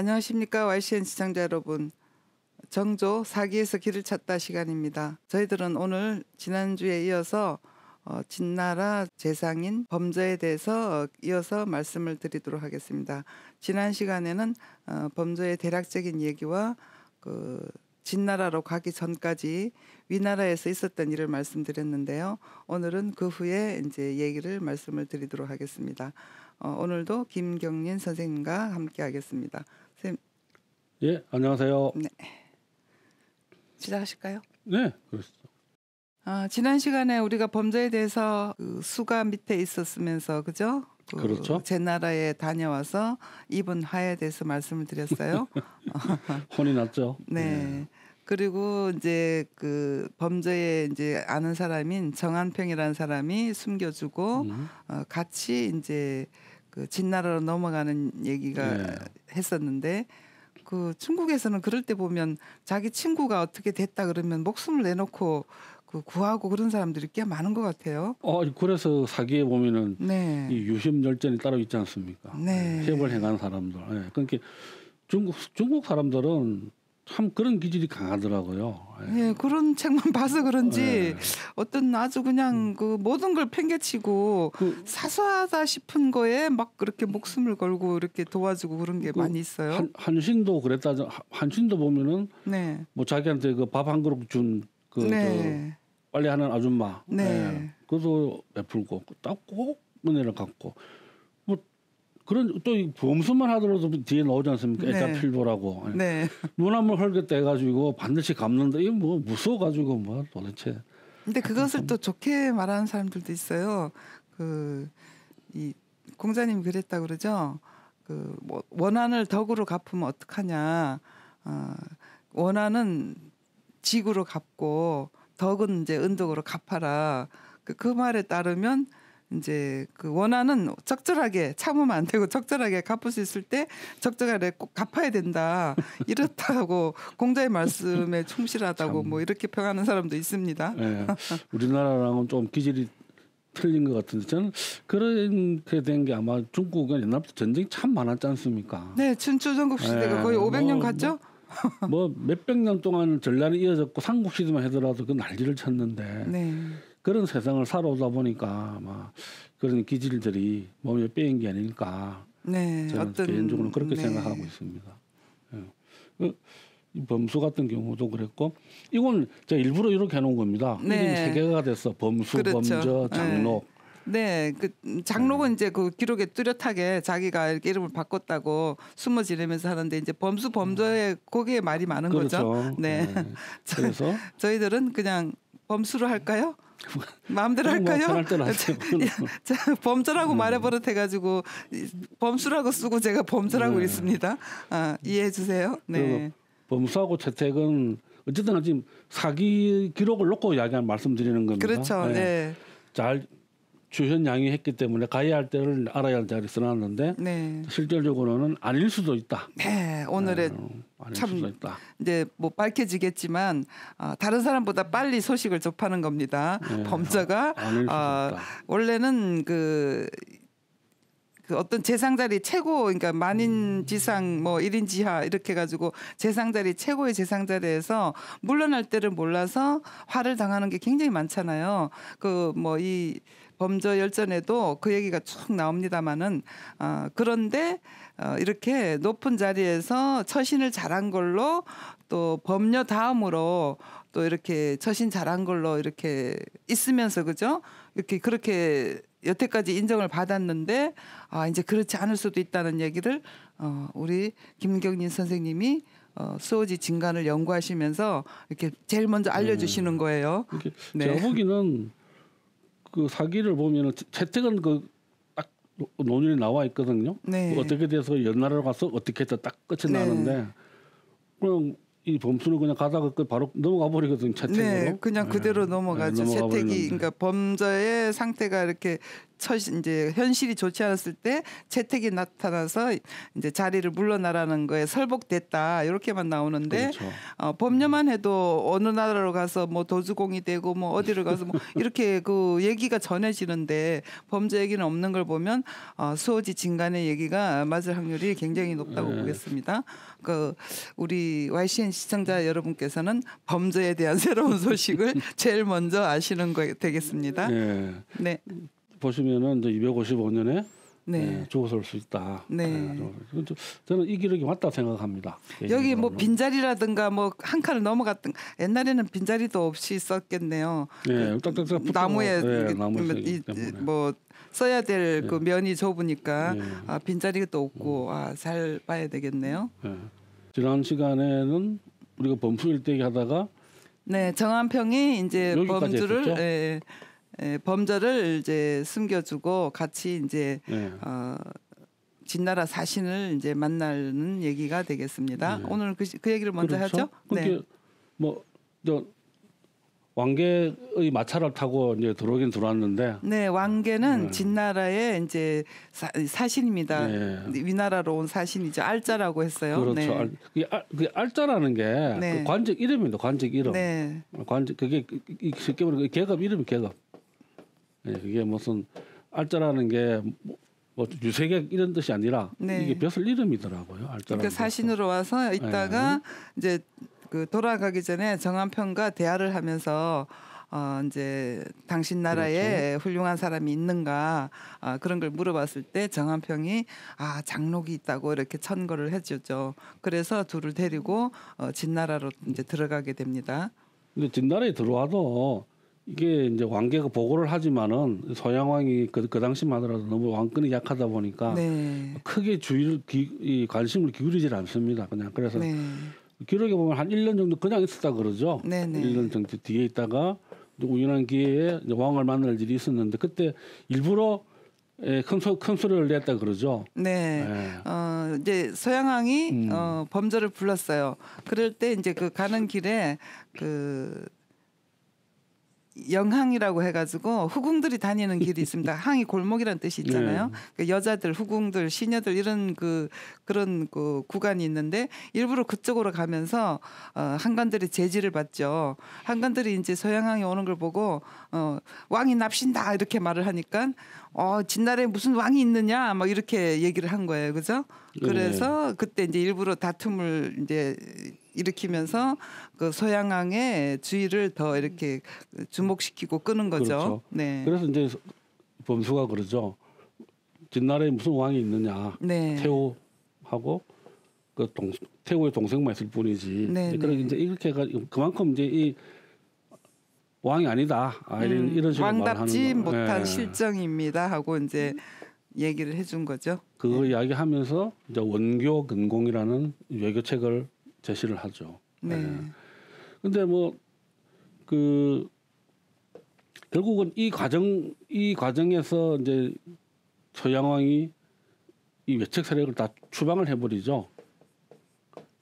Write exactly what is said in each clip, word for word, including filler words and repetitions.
안녕하십니까 와이씨엔 시청자 여러분, 정조 사기에서 길을 찾다 시간입니다. 저희들은 오늘 지난주에 이어서 어, 진나라 재상인 범저에 대해서 어, 이어서 말씀을 드리도록 하겠습니다. 지난 시간에는 어, 범저의 대략적인 얘기와 그 진나라로 가기 전까지 위나라에서 있었던 일을 말씀드렸는데요. 오늘은 그 후에 이제 얘기를 말씀을 드리도록 하겠습니다. 어, 오늘도 김경린 선생님과 함께 하겠습니다. 선생님. 예, 안녕하세요. 네. 시작하실까요? 네, 그렇습니다. 아, 지난 시간에 우리가 범죄에 대해서 그 수가 밑에 있었으면서 그죠? 그 그렇죠. 제 나라에 다녀와서 입은 화에 대해서 말씀을 드렸어요. 혼이 났죠. 네. 네. 그리고 이제 그 범죄에 이제 아는 사람인 정한평이라는 사람이 숨겨주고 음. 어, 같이 이제 그 진나라로 넘어가는 얘기가 네. 했었는데. 그 중국에서는 그럴 때 보면 자기 친구가 어떻게 됐다 그러면 목숨을 내놓고 그 구하고 그런 사람들이 꽤 많은 것 같아요. 어, 그래서 사기에 보면은 네. 이 유심열전이 따로 있지 않습니까? 네. 협을 행한 사람들. 네. 그러니까 중국 중국 사람들은 참 그런 기질이 강하더라고요. 네, 예, 그런 책만 봐서 그런지 예. 어떤 아주 그냥 그 모든 걸 팽개치고 그, 사소하다 싶은 거에 막 그렇게 목숨을 걸고 이렇게 도와주고 그런 게 그, 많이 있어요. 한, 한신도 그랬다. 한신도 보면은 네. 뭐 자기한테 그 밥 한 그릇 준 그 네. 빨래하는 아줌마. 네. 예. 그것도 베풀고 꼭 은혜를 갚고. 그런 또 범수만 하더라도 뒤에 나오지 않습니까? 애자필보라고 네. 눈 한번 헐겠다 해가지고 반드시 갚는다. 이거 뭐 무서워가지고 뭐 도대체. 근데 그것을 또 좋게 말하는 사람들도 있어요. 그 이 공자님 그랬다 그러죠. 그 뭐 원한을 덕으로 갚으면 어떡하냐. 어, 원한은 직으로 갚고 덕은 이제 은덕으로 갚아라. 그, 그 말에 따르면. 이제 그 원한은 적절하게 참으면 안 되고 적절하게 갚을 수 있을 때 적절하게 꼭 갚아야 된다. 이렇다고 공자의 말씀에 충실하다고 뭐 이렇게 평하는 사람도 있습니다. 네, 우리나라랑은 좀 기질이 틀린 것 같은데 저는 그렇게 된 게 아마 중국은 옛날부터 전쟁이 참 많았지 않습니까? 네, 춘추전국 시대가 네, 거의 오백 년 뭐, 갔죠? 뭐 몇백 년 동안 전란이 이어졌고 삼국 시대만 하더라도 그 난리를 쳤는데 네. 그런 세상을 살아오다 보니까 막 그런 기질들이 몸에 빼인 게 아닐까. 네, 저는 어떤, 개인적으로는 그렇게 네. 생각하고 있습니다. 예. 범수 같은 경우도 그랬고 이건 제가 일부러 이렇게 해놓은 겁니다. 네. 이름이 세 개가 됐어. 범수, 그렇죠. 범저, 장록. 네, 네. 그 장록은 네. 이제 그 기록에 뚜렷하게 자기가 이렇게 이름을 바꿨다고 숨어 지내면서 하는데 이제 범수, 범저에 거기에 말이 많은 그렇죠. 거죠. 네. 네. 그래서 저희들은 그냥 범수로 할까요? 마음대로 할까요? 자, 범저라고 음. 말해버릇해가지고 범수라고 쓰고 제가 범저라고 네. 읽습니다. 아, 이해해 주세요. 네. 범수하고 채택은 어쨌든 지금 사기 기록을 놓고 이야기한 말씀드리는 겁니다. 그렇죠. 네. 네. 잘 주현양이 했기 때문에 가해할 때를 알아야 할 자리 써놨는데 네. 실질적으로는 아닐 수도 있다. 네, 오늘의 네, 참 수도 있다. 이제 뭐 밝혀지겠지만 어, 다른 사람보다 빨리 소식을 접하는 겁니다. 네, 범저가 어, 원래는 그, 그 어떤 재상자리 최고, 그러니까 만인지상 뭐 일인지하 이렇게 가지고 재상자리 최고의 재상자리에서 물러날 때를 몰라서 화를 당하는 게 굉장히 많잖아요. 그 뭐 이 범저 열전에도 그 얘기가 쭉 나옵니다만은 어, 그런데 어, 이렇게 높은 자리에서 처신을 잘한 걸로 또 범녀 다음으로 또 이렇게 처신 잘한 걸로 이렇게 있으면서 그죠? 이렇게 그렇게 여태까지 인정을 받았는데 아 이제 그렇지 않을 수도 있다는 얘기를 어, 우리 김경린 선생님이 어, 수호지 진간을 연구하시면서 이렇게 제일 먼저 알려주시는 거예요. 네. 네. 제가 보기는 그 사기를 보면은 채택은 그 딱 논문이 나와 있거든요. 네. 그 어떻게 돼서 연나라로 가서 어떻게 했다 딱 끝이 네. 나는데 그냥 이 범수는 그냥 가다가 그 바로 넘어가 버리거든요. 채택으로. 네, 그냥 그대로 네. 넘어가죠. 네, 채택이 그러니까 범저의 상태가 이렇게 처, 이제 현실이 좋지 않았을 때 채택이 나타나서 이제 자리를 물러나라는 거에 설복됐다 이렇게만 나오는데 그렇죠. 어, 법률만 해도 어느 나라로 가서 뭐 도주공이 되고 뭐 어디로 가서 뭐 이렇게 그 얘기가 전해지는데 범죄 얘기는 없는 걸 보면 어, 수호지 진간의 얘기가 맞을 확률이 굉장히 높다고 네. 보겠습니다. 그 우리 와이씨엔 시청자 여러분께서는 범죄에 대한 새로운 소식을 제일 먼저 아시는 거 되겠습니다. 네. 네. 보시면은 이제 이백오십오 년에 네. 네, 죽었을 수 있다. 네. 네. 저는 이 기록이 맞다 생각합니다. 여기 뭐 빈자리라든가 뭐 한 칸을 넘어갔던 옛날에는 빈자리도 없이 있었겠네요. 네, 그 나무에 네, 이, 이, 뭐 써야 될 그 네. 면이 좁으니까 네. 아, 빈자리가 또 없고 아, 잘 봐야 되겠네요. 네. 지난 시간에는 우리가 범수 일대기 하다가 네 정한평이 이제 범주를 예, 예, 범저를 이제 숨겨주고 같이 이제 네. 어, 진나라 사신을 이제 만나는 얘기가 되겠습니다. 네. 오늘 그, 그 얘기를 먼저 그렇죠? 하죠. 네. 뭐 저 왕계의 마차를 타고 이제 들어오긴 들어왔는데. 네, 왕계는 네. 진나라의 이제 사, 사신입니다. 네. 위나라로 온 사신이죠. 알짜라고 했어요. 그렇죠. 네. 알, 그게 알, 그게 알짜라는 게 네. 그 관직 이름입니다. 관직 이름. 네. 관직 그게 쉽게 말하면 계급 이름이 계급. 네, 그게 무슨 알짜라는 게 뭐 유색액 이런 뜻이 아니라 네. 이게 벼슬 이름이더라고요. 알짜라. 그러니까 사신으로 와서 있다가 네. 이제. 그 돌아가기 전에 정한평과 대화를 하면서 어 이제 당신 나라에 그렇죠. 훌륭한 사람이 있는가 어 그런 걸 물어봤을 때 정한평이 아 장록이 있다고 이렇게 천거를 해주죠. 그래서 둘을 데리고 어 진나라로 이제 들어가게 됩니다. 근데 진나라에 들어와도 이게 이제 왕계가 보고를 하지만은 소양왕이 그, 그 당시만 하더라도 너무 왕권이 약하다 보니까 네. 크게 주의를 기, 이 관심을 기울이질 않습니다. 그냥 그래서. 네. 기록에 보면 한 일 년 정도 그냥 있었다 그러죠. 네네. 일 년 정도 뒤에 있다가 우연한 기회에 왕을 만날 일이 있었는데 그때 일부러 큰, 소, 큰 소리를 냈다 그러죠. 네. 예. 어, 이제 소양왕이 음. 어, 범저를 불렀어요. 그럴 때 이제 그 가는 길에 그 영항이라고 해가지고 후궁들이 다니는 길이 있습니다. 항이 골목이라는 뜻이 있잖아요. 네. 그러니까 여자들, 후궁들, 시녀들 이런 그 그런 그 구간이 있는데 일부러 그쪽으로 가면서 어, 한관들이 제지를 받죠. 한관들이 이제 소양항이 오는 걸 보고 어, 왕이 납신다 이렇게 말을 하니까 어, 진나라에 무슨 왕이 있느냐 막 이렇게 얘기를 한 거예요, 그죠? 그래서 네. 그때 이제 일부러 다툼을 이제 일으키면서 그 소양왕의 주의를 더 이렇게 주목시키고 끄는 거죠. 그렇죠. 네. 그래서 이제 범수가 그러죠. 진나라에 무슨 왕이 있느냐. 네. 태호하고 그 동, 태호의 동생만 있을 뿐이지. 네, 그러니까 네. 이제 이렇게 그만큼 이제 이 왕이 아니다. 아, 이런, 음, 이런 식으로 말하는 거. 왕답지 못한 네. 실정입니다. 하고 이제. 얘기를 해준 거죠. 그거 네. 이야기하면서 이제 원교 근공이라는 외교책을 제시를 하죠. 네. 그런데 네. 뭐 그 결국은 이 과정 이 과정에서 이제 소양왕이 이 외책 세력을 다 추방을 해버리죠.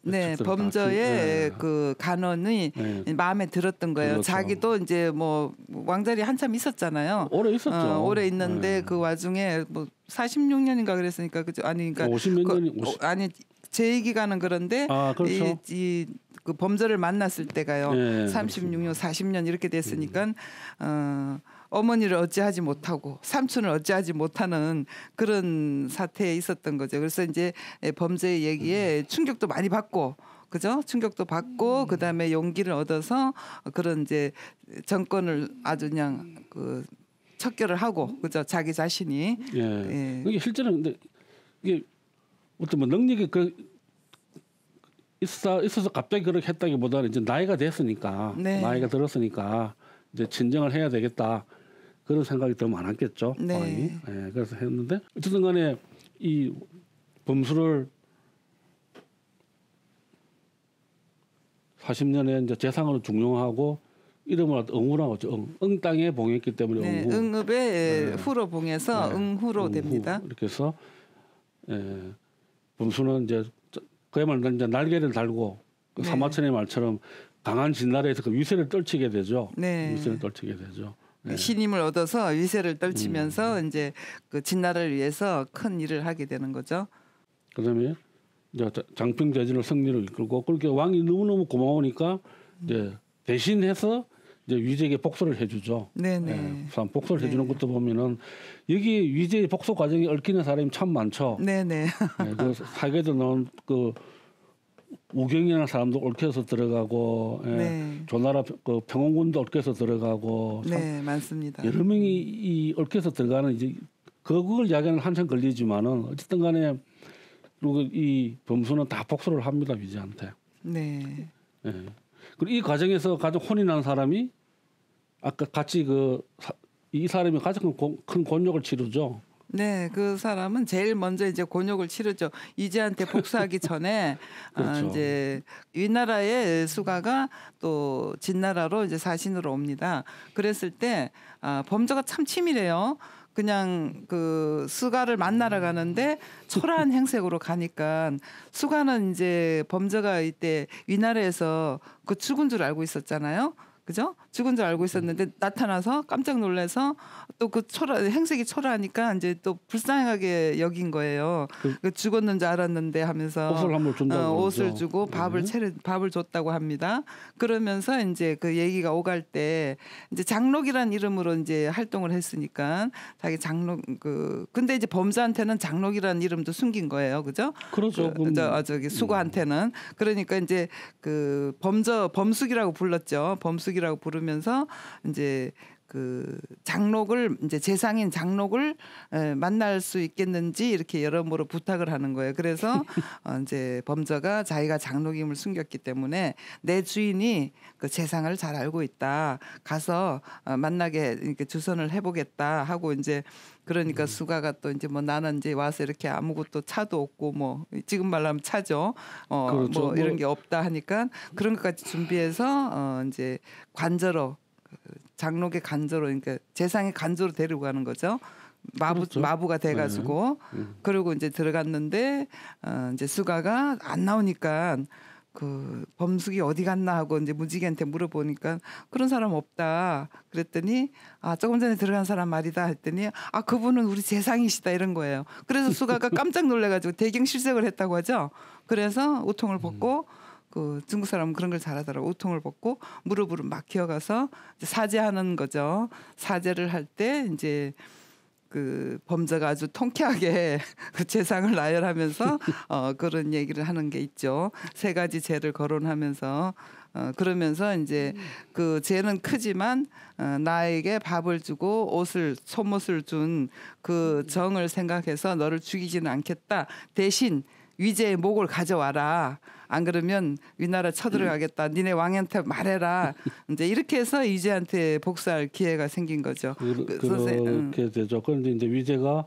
네, 범저의 네. 그 간언이 네. 마음에 들었던 거예요. 그렇죠. 자기도 이제 뭐 왕자리 한참 있었잖아요. 오래 있었죠. 어, 오래 있는데 네. 그 와중에 뭐 사십육 년인가 그랬으니까 그죠? 아니 그러니까 오십 년 그, 아니 재위 기간은 그런데 아, 그렇죠. 이, 이 그 범저를 만났을 때가요. 네, 삼십육 년, 사십 년 이렇게 됐으니까 음. 어. 어머니를 어찌하지 못하고 삼촌을 어찌하지 못하는 그런 사태에 있었던 거죠. 그래서 이제 범죄 얘기에 충격도 많이 받고, 그죠? 충격도 받고 음. 그다음에 용기를 얻어서 그런 이제 정권을 아주 그냥 그 척결을 하고, 그죠? 자기 자신이. 예. 예. 이게 실제는 근데 이게 어떤 뭐 능력이 그 있어 있어서 갑자기 그렇게 했다기보다는 이제 나이가 됐으니까, 네. 나이가 들었으니까 이제 진정을 해야 되겠다. 그런 생각이 더 많았겠죠. 네. 왕이. 예, 그래서 했는데 어쨌든 간에 이 범수를 사십 년에 이제 재상으로 중용하고 이름을 응후라고 하죠. 응, 응 땅에 봉했기 때문에 네, 응후. 응읍에 예. 후로 봉해서 네. 응후로 응후. 됩니다. 이렇게 해서 예, 범수는 이제 그야말로 이제 날개를 달고 그 네. 사마천의 말처럼 강한 진나라에서 그 위세를 떨치게 되죠. 네. 위세를 떨치게 되죠. 네. 신임을 얻어서 위세를 떨치면서 음. 이제 그 진나라를 위해서 큰 일을 하게 되는 거죠. 그다음에 이제 장평자진을 승리를 이끌고 그렇게 왕이 너무너무 고마우니까 이제 대신해서 이제 위제에게 복수를 해주죠. 네네. 예, 복수를 네네. 해주는 것도 보면은 여기 위제의 복수 과정이 얽히는 사람이 참 많죠. 네네. 예, 그 사계도 나온 그 우경이라는 사람도 얽혀서 들어가고 예, 네. 조나라 그 평원군도 얽혀서 들어가고. 네, 많습니다. 여러 명이 이 얽혀서 들어가는 이제 그걸 이야기하는 한참 걸리지만은 어쨌든간에 그리고 이 범수는 다 복수를 합니다 위제한테. 네. 예. 그리고 이 과정에서 가장 혼이 난 사람이 아까 같이 그 이 사람이 가장 큰 곤욕을 치르죠. 네, 그 사람은 제일 먼저 이제 곤욕을 치르죠. 위제한테 복수하기 전에 그렇죠. 아, 이제 위나라의 수가가 또 진나라로 이제 사신으로 옵니다. 그랬을 때 아, 범저가 참 치밀해요. 그냥 그 수가를 만나러 가는데 초라한 행색으로 가니까 수가는 이제 범저가 이때 위나라에서 그 죽은 줄 알고 있었잖아요. 그죠? 죽은 줄 알고 있었는데 나타나서 깜짝 놀라서 또 그 초라 행색이 초라하니까 이제 또 불쌍하게 여긴 거예요. 그, 죽었는 줄 알았는데 하면서 옷을 한번 준다고 어, 옷을 그러죠. 주고 밥을 네. 차려 밥을 줬다고 합니다. 그러면서 이제 그 얘기가 오갈 때 이제 장록이란 이름으로 이제 활동을 했으니까 자기 장록 그 근데 이제 범저한테는 장록이란 이름도 숨긴 거예요. 그죠? 그렇죠. 그, 저, 저기 수고한테는 그러니까 이제 그 범저 범숙이라고 불렀죠. 범숙 라고 부르면서 이제 그 장록을 이제 재상인 장록을 에, 만날 수 있겠는지 이렇게 여러모로 부탁을 하는 거예요. 그래서 어, 이제 범저가 자기가 장록임을 숨겼기 때문에 내 주인이 그 재상을 잘 알고 있다. 가서 어, 만나게 이렇게 주선을 해보겠다 하고 이제 그러니까 음. 수가가 또 이제 뭐 나는 이제 와서 이렇게 아무것도 차도 없고 뭐 지금 말하면 차죠. 어, 그렇죠. 뭐 이런 게 없다 하니까 그런 것까지 준비해서 어, 이제 관저로. 장록의 간저로 그러니까 재상의 간저로 데리고 가는 거죠. 마부 그렇죠. 마부가 돼가지고 네. 그리고 이제 들어갔는데 어, 이제 수가가 안 나오니까 그 범숙이 어디 갔나 하고 이제 무지개한테 물어보니까 그런 사람 없다. 그랬더니 아 조금 전에 들어간 사람 말이다 했더니 아 그분은 우리 재상이시다 이런 거예요. 그래서 수가가 깜짝 놀래가지고 대경실색을 했다고 하죠. 그래서 옷통을 벗고. 음. 그 중국 사람은 그런 걸 잘하더라고. 옷통을 벗고 무릎으로 막 기어가서 사죄하는 거죠. 사죄를 할 때 이제 그 범저가 아주 통쾌하게 그 재상을 나열하면서 어, 그런 얘기를 하는 게 있죠. 세 가지 죄를 거론하면서 어, 그러면서 이제 그 죄는 크지만 어, 나에게 밥을 주고 옷을 속옷을 준 그 정을 생각해서 너를 죽이지는 않겠다. 대신 위제의 목을 가져와라. 안 그러면 위나라 쳐들어가겠다. 니네 왕한테 말해라. 이제 이렇게 해서 위제한테 복수할 기회가 생긴 거죠. 그, 그, 그렇게 음. 되죠. 그런데 이제 위제가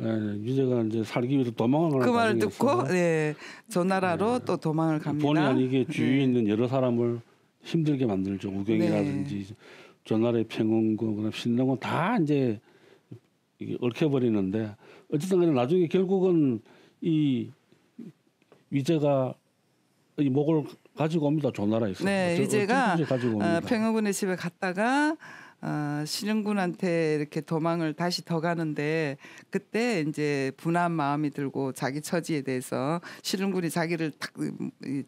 예, 위제가 이제 살기 위해서 도망을 그 말을 듣고 네, 조나라로 네. 또 도망을 갑니다. 본의 아니게 주위에 네. 있는 여러 사람을 힘들게 만들죠. 우경이라든지 네. 조나라의 평원군, 신라군 다 이제 얽혀버리는데 어쨌든 나중에 결국은 이 위제가 이 목을 가지고 옵니다. 조나라에서. 네, 위제가 어, 평화군의 집에 갔다가 어, 신흥군한테 이렇게 도망을 다시 더 가는데 그때 이제 분한 마음이 들고 자기 처지에 대해서 신흥군이 자기를 탁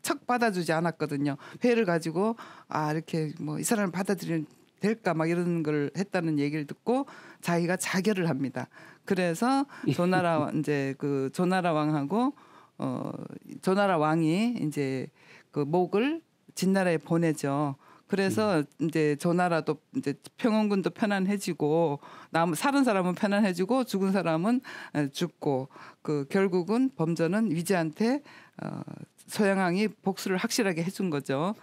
척 받아주지 않았거든요. 회를 가지고 아 이렇게 뭐 이 사람을 받아들이면 될까 막 이런 걸 했다는 얘기를 듣고 자기가 자결을 합니다. 그래서 조나라 이제 그 조나라 왕하고. 어 조나라 왕이 이제 그 목을 진나라에 보내죠. 그래서 음. 이제 조나라도 이제 평원군도 편안해지고 남 살은 사람은 편안해지고 죽은 사람은 죽고 그 결국은 범저는 위제한테 어, 소양왕이 복수를 확실하게 해준 거죠.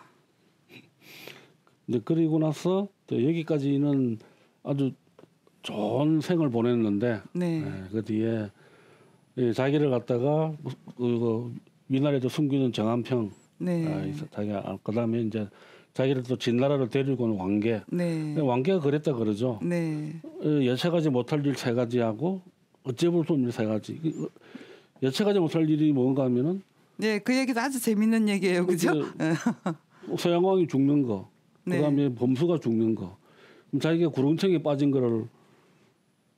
근데 그리고 나서 여기까지는 아주 좋은 생을 보냈는데 네. 네, 그 뒤에. 예, 자기를 갖다가 그 위나라에서 숨기는 정한평, 네. 아, 자기가 그다음에 이제 자기를 또 진나라로 데리고 온 왕계, 네. 왕계가 그랬다 그러죠. 네. 여체가지 못할 일 세 가지 하고 어찌볼 수 없는 일 세 가지. 여체가지 못할 일이 뭔가 하면은, 네, 그 얘기도 아주 재밌는 얘기예요, 그죠? 소양왕이 죽는 거, 그다음에 네. 범수가 죽는 거, 자기가 구렁텅이에 빠진 거를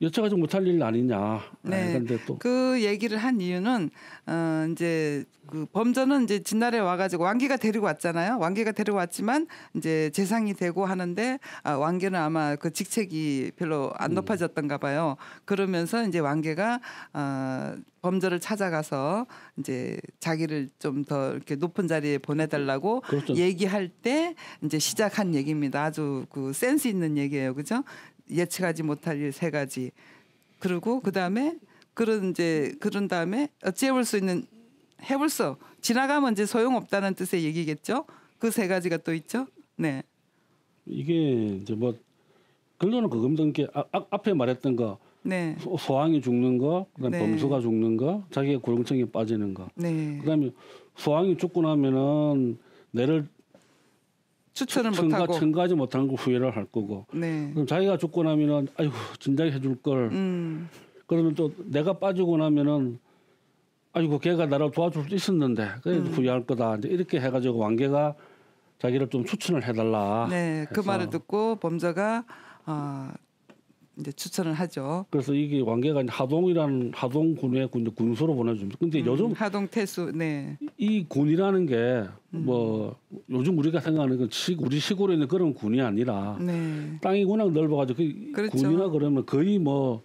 여쭤가지고 못할 일 아니냐. 네. 그런데 또 그 얘기를 한 이유는 어, 이제 그 범저는 이제 진나라에 와가지고 왕계가 데리고 왔잖아요. 왕계가 데리고 왔지만 이제 재상이 되고 하는데 아, 왕계는 아마 그 직책이 별로 안 음. 높아졌던가 봐요. 그러면서 이제 왕계가 어, 범저를 찾아가서 이제 자기를 좀 더 이렇게 높은 자리에 보내달라고 그렇죠. 얘기할 때 이제 시작한 얘기입니다. 아주 그 센스 있는 얘기예요, 그죠? 예측하지 못할 일 세 가지. 그리고 그 다음에 그런 이제 그런 다음에 어찌해볼 수 있는 해볼 수 지나가면 이제 소용없다는 뜻의 얘기겠죠. 그 세 가지가 또 있죠. 네. 이게 이제 뭐 결론은 그겁니다. 게 아, 아, 앞에 말했던 거. 네. 소, 소왕이 죽는 거, 그다음에 네. 범수가 죽는 거, 자기의 구렁텅이에 빠지는 거. 네. 그다음에 소왕이 죽고 나면은 내를 추천을 못하고 청가하지 못한 걸 후회를 할 거고 네. 그럼 자기가 죽고 나면은 아이고 진작에 해줄 걸 음. 그러면 또 내가 빠지고 나면은 아이고 걔가 나를 도와줄 수 있었는데 그래 음. 후회할 거다 이제 이렇게 해가지고 왕계가 자기를 좀 추천을 해달라 네, 그 말을 듣고 범저가 어, 이제 추천을 하죠. 그래서 이게 왕계가 하동이라는 하동 군의 군 군수로 보내줍니다. 근데 음, 요즘 하동 태수, 네. 이 군이라는 게 뭐 음. 요즘 우리가 생각하는 건 시, 우리 시골에 있는 그런 군이 아니라 네. 땅이 워낙 넓어가지고 그 그렇죠. 군이나 그러면 거의 뭐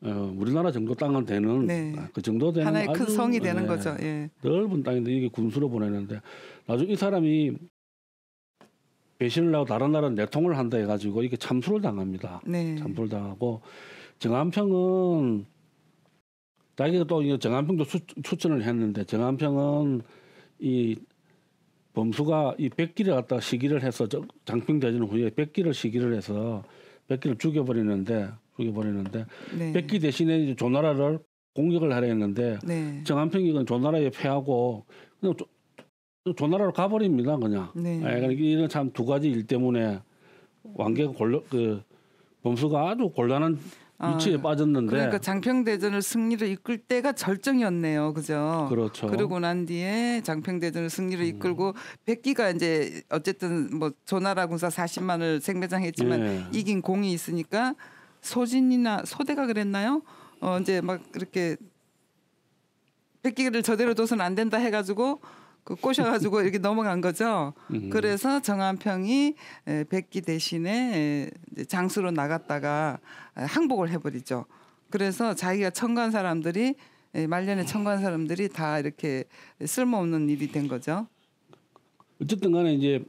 어, 우리나라 정도 땅은 되는 네. 그 정도 되는 하나의 아주, 큰 성이 네, 되는 거죠. 예. 넓은 땅인데 이게 군수로 보내는데 나중에 이 사람이 배신을 하고 다른 나라 내통을 한다 해가지고 이게 참수를 당합니다. 네. 참수를 당하고 정한평은 자기가 또 정한평도 수, 추천을 했는데 정한평은 이 범수가 이 백기를 갖다 시기를 해서 장평대전 후에 백기를 시기를 해서 백기를 죽여버리는데 죽여버리는데 네. 백기 대신에 이제 조나라를 공격을 하려 했는데 네. 정한평이 조나라에 패하고 그냥 조, 조나라로 가버립니다 그냥. 네. 아니, 이런 참 두 가지 일 때문에 왕계가 곤란, 그 범수가 아주 곤란한 위치에 아, 빠졌는데. 그러니까 장평대전을 승리를 이끌 때가 절정이었네요, 그죠? 그렇죠. 그러고 난 뒤에 장평대전을 승리를 이끌고 음. 백기가 이제 어쨌든 뭐 조나라 군사 사십만을 생매장했지만 예. 이긴 공이 있으니까 소진이나 소대가 그랬나요? 어 이제 막 이렇게 백기를 저대로 둬서는 안 된다 해가지고. 그 꼬셔가지고 이렇게 넘어간 거죠. 음. 그래서 정한평이 백기 대신에 장수로 나갔다가 항복을 해버리죠. 그래서 자기가 청구한 사람들이 말년에 청구한 사람들이 다 이렇게 쓸모없는 일이 된 거죠. 어쨌든 간에 이제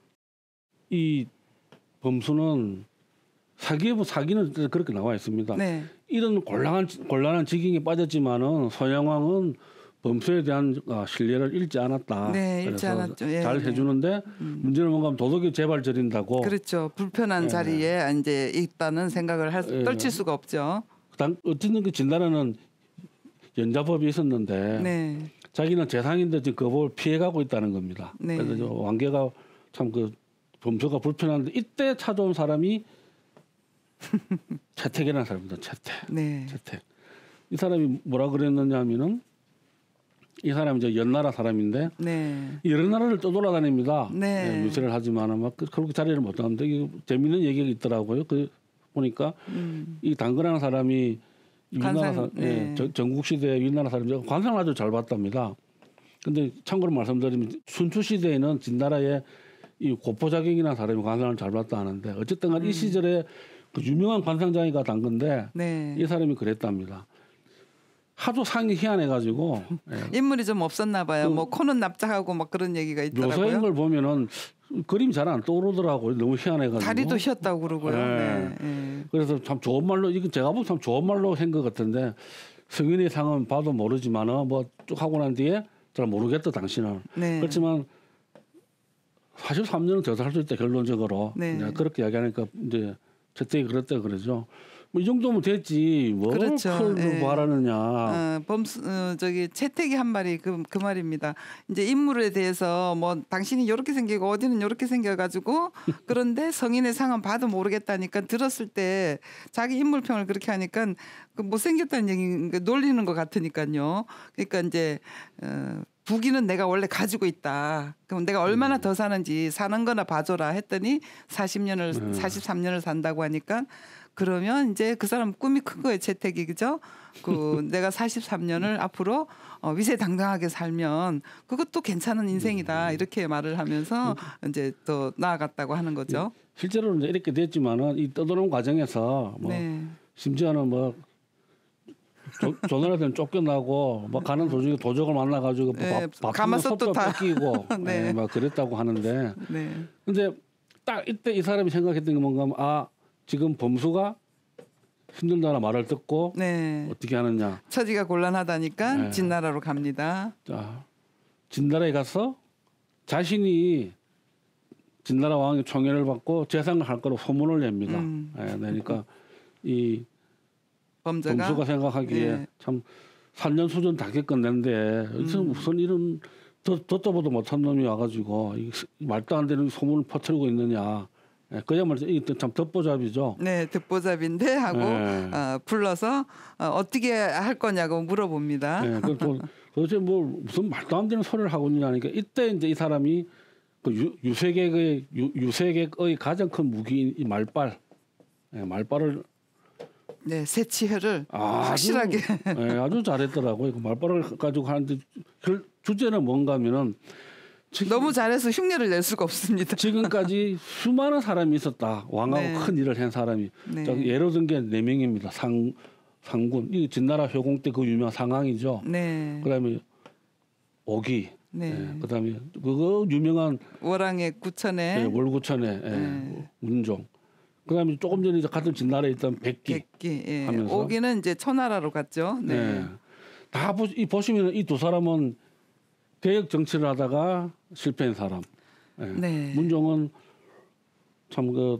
이 범수는 사기에보 사기는 그렇게 나와 있습니다. 네. 이런 곤란한 곤란한 지경에 빠졌지만은 소양왕은 범수에 대한 신뢰를 잃지 않았다. 네, 잃지 않았죠. 예, 잘 해주는데 음. 문제는 뭔가 도덕이 재발 저린다고. 그렇죠. 불편한 예. 자리에 이제 있다는 생각을 할, 예. 떨칠 수가 없죠. 당, 어쨌든 그 진나라는 연자법이 있었는데 네. 자기는 재상인데 지금 그 법을 피해가고 있다는 겁니다. 네. 그래서 왕계가 참 그 범수가 불편한데 이때 찾아온 사람이 채택이라는 사람입니다. 채택. 네. 채택. 이 사람이 뭐라 그랬느냐 하면은 이 사람이 이제 연나라 사람인데 네. 여러 나라를 떠돌아다닙니다. 네. 네, 유세를 하지만 막 그렇게 자리를 못 하는데 이거 재미있는 얘기가 있더라고요. 그 보니까 음. 이 당근하는 사람이 위나라 네. 예, 전국 시대 위나라 사람이 관상을 아주 잘 봤답니다. 근데 참고로 말씀드리면 순추 시대에는 진나라의 이 고포자경이라는 사람이 관상을 잘 봤다 하는데 어쨌든 간에 음. 이 시절에 그 유명한 관상장이가 당근데 네. 이 사람이 그랬답니다. 하도 상이 희한해가지고 인물이 좀 없었나 봐요. 그, 뭐 코는 납작하고 막 그런 얘기가 있더라고요. 묘사인 걸 보면은 그림이 잘 안 떠오르더라고요. 너무 희한해가지고. 다리도 휘었다고 그러고요. 네. 네. 그래서 참 좋은 말로 이건 제가 보면 참 좋은 말로 한 것 같은데 승인의 상은 봐도 모르지만은 뭐 쭉 하고 난 뒤에 잘 모르겠다 당신은. 네. 그렇지만 사십삼 년은 더 살 수 있다 결론적으로 네. 그렇게 이야기하니까 이제 채택이 그랬다 그러죠. 뭐 이 정도면 됐지 뭘 그렇죠. 예. 말하느냐. 어, 범수 어, 저기 채택이 한 말이 그, 그 말입니다. 이제 인물에 대해서 뭐 당신이 이렇게 생기고 어디는 이렇게 생겨가지고 그런데 성인의 상은 봐도 모르겠다니까 들었을 때 자기 인물평을 그렇게 하니까 그 못생겼다는 얘기 놀리는 것 같으니까요. 그러니까 이제 어, 부기는 내가 원래 가지고 있다. 그럼 내가 얼마나 음. 더 사는지 사는 거나 봐줘라 했더니 사십 년을 음. 사십삼 년을 산다고 하니까 그러면 이제 그 사람 꿈이 큰 거예요. 채택이. 그죠? 그 내가 사십삼 년을 앞으로 어, 위세당당하게 살면 그것도 괜찮은 인생이다. 이렇게 말을 하면서 이제 더 나아갔다고 하는 거죠. 실제로는 이제 이렇게 됐지만은 이 떠도는 과정에서 뭐 네. 심지어는 뭐 조, 조나라한테는 쫓겨나고 막 가는 도중에 도적을 만나가지고 네, 밥만 솥도 뺏기고 네. 네, 막 그랬다고 하는데 네. 근데 딱 이때 이 사람이 생각했던 게 뭔가 하면 아 지금 범수가 힘들다는 말을 듣고 네. 어떻게 하느냐 처지가 곤란하다니까 네. 진나라로 갑니다. 자, 진나라에 가서 자신이 진나라 왕의 총애를 받고 재상을 할 거로 소문을 냅니다. 음. 네, 그러니까 이 범죄가? 범수가 생각하기에 네. 참 산년 수전 다 겪어낸데 음. 무슨 이런 듣도 보도 못한 놈이 와가지고 이 말도 안 되는 소문을 퍼뜨리고 있느냐. 네, 그야말로 이게 참 듣보잡이죠. 네, 듣보잡인데 하고 네. 어, 불러서 어, 어떻게 할 거냐고 물어봅니다. 네, 그 도, 도대체 뭐 무슨 말도 안 되는 소리를 하고 있느냐니까 이때 이제 이 사람이 그 유, 유세객의 유, 유세객의 가장 큰 무기인 이 말빨, 네, 말빨을 네, 세치회를 아, 확실하게 아주, 네, 아주 잘했더라고요. 그 말빨을 가지고 하는데 그 주제는 뭔가면은 지금, 너무 잘해서 흉내를 낼 수가 없습니다. 지금까지 수많은 사람이 있었다. 왕하고 네. 큰 일을 한 사람이 네. 예로 든 게 네 명입니다. 상 상군 이 진나라 효공 때 그 유명 상왕이죠. 네. 그다음에 오기. 네. 네. 그다음에 그거 유명한 월왕의 구천에 네, 월구천에 네. 네. 문종. 그다음에 조금 전에 같은 진나라에 있던 백기. 백기 예. 하면서. 오기는 이제 초나라로 갔죠. 네. 네. 다 보, 이 보시면 이 두 사람은 개혁 정치를 하다가 실패한 사람. 네. 네. 문종은 참 그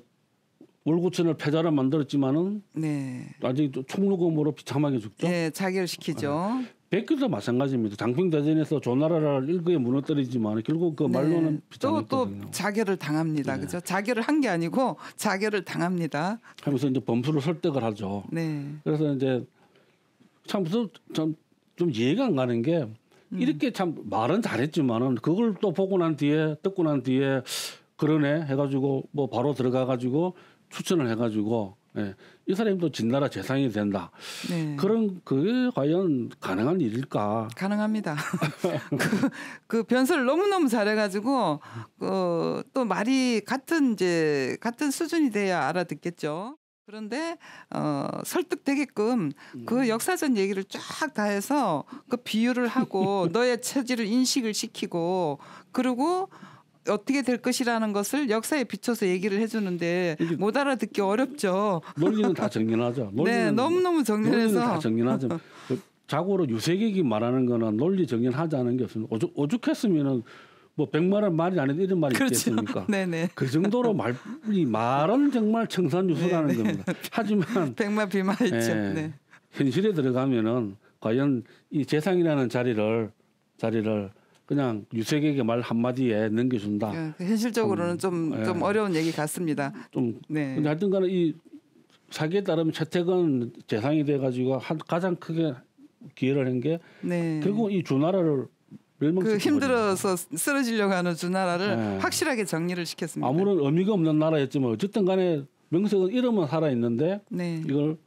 월구천을 패자로 만들었지만은 네. 나중에 총루검으로 비참하게 죽죠. 네, 자결시키죠. 네. 백기도 마찬가지입니다. 장평대전에서 조나라를 일거에 무너뜨리지만 결국 그 말로는 네. 비참했거든요. 또, 또 자결을 당합니다. 네. 그죠? 자결을 한 게 아니고 자결을 당합니다. 하면서 이제 범수를 설득을 하죠. 네. 그래서 이제 참 좀 좀 이해가 안 가는 게. 이렇게 참 말은 잘했지만은 그걸 또 보고 난 뒤에 듣고 난 뒤에 그러네 해가지고 뭐 바로 들어가가지고 추천을 해가지고 예, 이 사람도 진나라 재상이 된다. 네. 그런 그게 과연 가능한 일일까? 가능합니다. 그, 그 변설을 너무 너무 잘해가지고 그, 또 말이 같은 이제 같은 수준이 돼야 알아듣겠죠. 그런데 어, 설득되게끔 그 역사전 얘기를 쫙 다 해서 그 비유를 하고 너의 처지를 인식을 시키고 그리고 어떻게 될 것이라는 것을 역사에 비춰서 얘기를 해주는데 못 알아듣기 어렵죠. 논리는 다 정연하죠. 네, 너무너무 정연해서. 논리는 다 정연하죠. 자고로 유세객이 말하는 거는 논리 정연하지 않은 게 없습니다. 오죽, 오죽했으면은 뭐 백만원 말이 아닌데 이런 말이 그렇죠. 있겠습니까? 네네. 그 정도로 말, 이 말은 정말 청산유수라는 네네. 겁니다. 하지만 백만 비마했죠. 네. 네. 현실에 들어가면은 과연 이 재상이라는 자리를 자리를 그냥 유색에게 말 한마디에 넘겨준다. 네. 현실적으로는 좀좀 네. 좀 어려운 얘기 같습니다. 좀. 네. 근데 하여튼간에 이 사기에 따르면 채택은 재상이 돼가지고 한, 가장 크게 기회를 한 게 네. 결국 이 조나라를 그 힘들어서 쓰러지려고 하는 주나라를 네. 확실하게 정리를 시켰습니다. 아무런 의미가 없는 나라였지만 어쨌든 간에 명색은 이름은 살아있는데 네. 이걸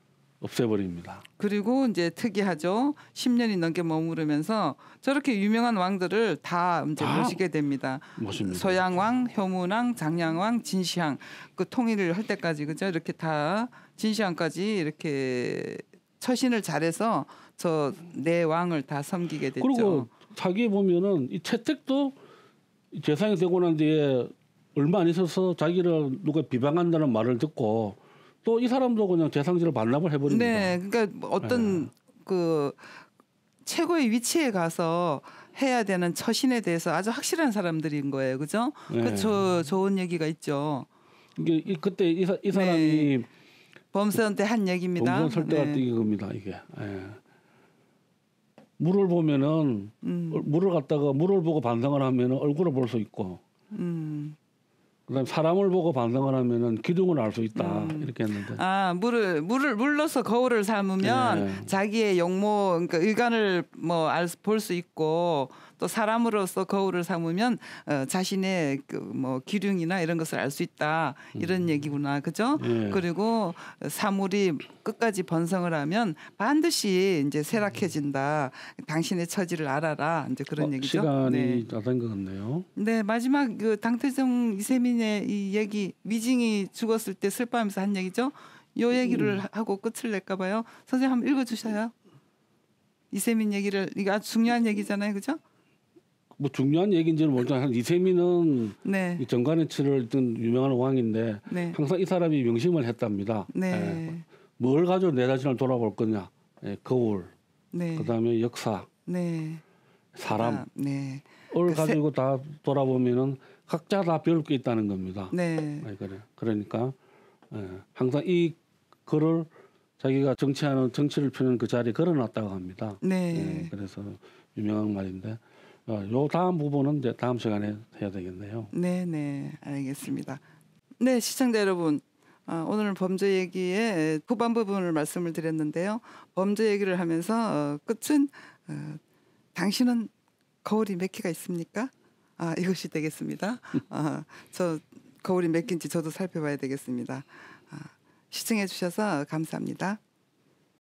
없애버립니다. 그리고 이제 특이하죠. 십 년이 넘게 머무르면서 저렇게 유명한 왕들을 다 이제 아, 모시게 됩니다. 멋있습니다. 소양왕, 효문왕, 장양왕, 진시황 그 통일을 할 때까지 그죠? 이렇게 다 진시황까지 이렇게 처신을 잘해서 저 네 왕을 다 섬기게 됐죠. 그리고 사기에 보면은 이 채택도 재상이 되고 난 뒤에 얼마 안 있어서 자기를 누가 비방한다는 말을 듣고 또 이 사람도 그냥 재상지를 반납을 해버립니다. 네, 그러니까 어떤 네. 그 최고의 위치에 가서 해야 되는 처신에 대해서 아주 확실한 사람들인 거예요, 그죠? 네. 그렇죠, 좋은 얘기가 있죠. 이게 그때 이, 사, 이 사람이 네. 범수한테 한 얘기입니다. 범수 설득 같은 네. 겁니다, 이게. 네. 물을 보면은 음. 물을 갖다가 물을 보고 반성을 하면은 얼굴을 볼 수 있고, 음. 그다음 사람을 보고 반성을 하면은 기둥을 알 수 있다 음. 이렇게 했는데. 아 물을 물을 물러서 거울을 삼으면 네. 자기의 용모, 그러니까 의관을 뭐 알 볼 수 있고 또 사람으로서 거울을 삼으면 어, 자신의 그 뭐 기륭이나 이런 것을 알 수 있다 이런 음. 얘기구나, 그죠? 예. 그리고 사물이 끝까지 번성을 하면 반드시 이제 쇠락해진다. 당신의 처지를 알아라. 이제 그런 어, 얘기죠. 시간이 다 된 것 같네요. 네, 마지막 그 당태종 이세민의 이 얘기, 위징이 죽었을 때 슬퍼하면서 한 얘기죠. 요 얘기를 음. 하고 끝을 낼까 봐요. 선생님 한번 읽어주셔요. 이세민 얘기를, 이거 아주 중요한 얘기잖아요, 그죠? 뭐 중요한 얘기인지는 모르지만 이세민은 네. 정관의 치를 했던 유명한 왕인데 네. 항상 이 사람이 명심을 했답니다. 네. 예. 뭘 가지고 내 자신을 돌아볼 거냐? 예. 거울, 네. 그다음에 역사, 네. 사람, 아, 네. 을 가지고 세... 다 돌아보면은 각자 다 배울 게 있다는 겁니다. 네. 예. 그래. 그러니까 예. 항상 이 글을 자기가 정치하는 정치를 펴는 그 자리에 걸어놨다고 합니다. 네. 예. 그래서 유명한 말인데. 요 다음 부분은 이제 다음 시간에 해야 되겠네요. 네네, 알겠습니다. 네, 시청자 여러분, 오늘 범죄 얘기의 후반 부분을 말씀을 드렸는데요. 범죄 얘기를 하면서 끝은 당신은 거울이 몇 개가 있습니까? 아, 이것이 되겠습니다. 아, 저 거울이 몇 개인지 저도 살펴봐야 되겠습니다. 아, 시청해 주셔서 감사합니다.